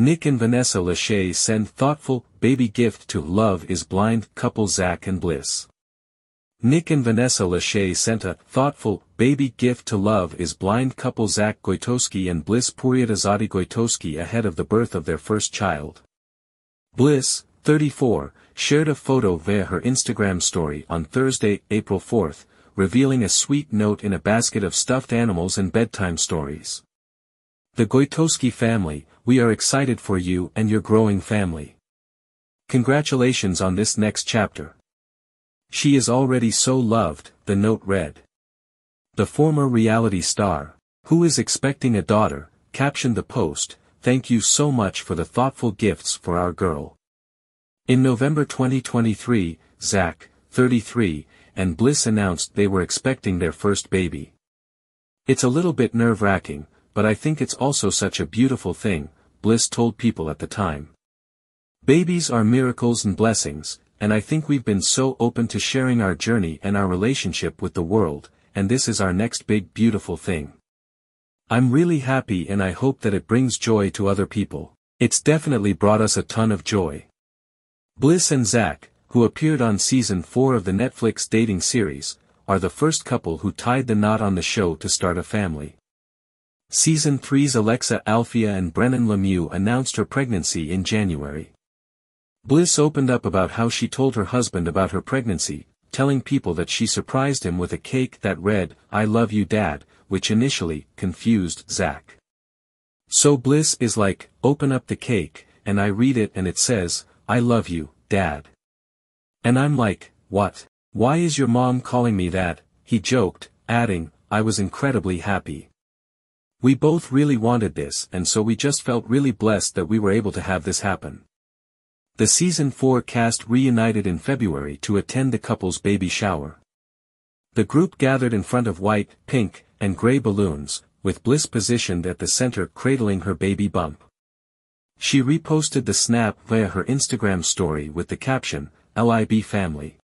Nick and Vanessa Lachey send thoughtful baby gift to Love is Blind couple Zack and Bliss. Nick and Vanessa Lachey sent a thoughtful baby gift to Love is Blind couple Zack Goytowski and Bliss Poureetezadi Goytowski ahead of the birth of their first child. Bliss, 34, shared a photo via her Instagram story on Thursday, April 4, revealing a sweet note in a basket of stuffed animals and bedtime stories. The Goytowski family, we are excited for you and your growing family. Congratulations on this next chapter. She is already so loved, the note read. The former reality star, who is expecting a daughter, captioned the post, "Thank you so much for the thoughtful gifts for our girl." In November 2023, Zack, 33, and Bliss announced they were expecting their first baby. "It's a little bit nerve-wracking, but I think it's also such a beautiful thing," Bliss told People at the time. "Babies are miracles and blessings, and I think we've been so open to sharing our journey and our relationship with the world, and this is our next big beautiful thing. I'm really happy and I hope that it brings joy to other people. It's definitely brought us a ton of joy." Bliss and Zack, who appeared on Season 4 of the Netflix dating series, are the first couple who tied the knot on the show to start a family. Season 3's Alexa Alfia and Brennan Lemieux announced her pregnancy in January. Bliss opened up about how she told her husband about her pregnancy, telling People that she surprised him with a cake that read, "I love you, Dad," which initially confused Zack. So Bliss is like, "Open up the cake, and I read it and it says, 'I love you, Dad.' And I'm like, what? Why is your mom calling me that?" he joked, adding, "I was incredibly happy. We both really wanted this and so we just felt really blessed that we were able to have this happen." The Season 4 cast reunited in February to attend the couple's baby shower. The group gathered in front of white, pink, and gray balloons, with Bliss positioned at the center cradling her baby bump. She reposted the snap via her Instagram story with the caption, "LIB family."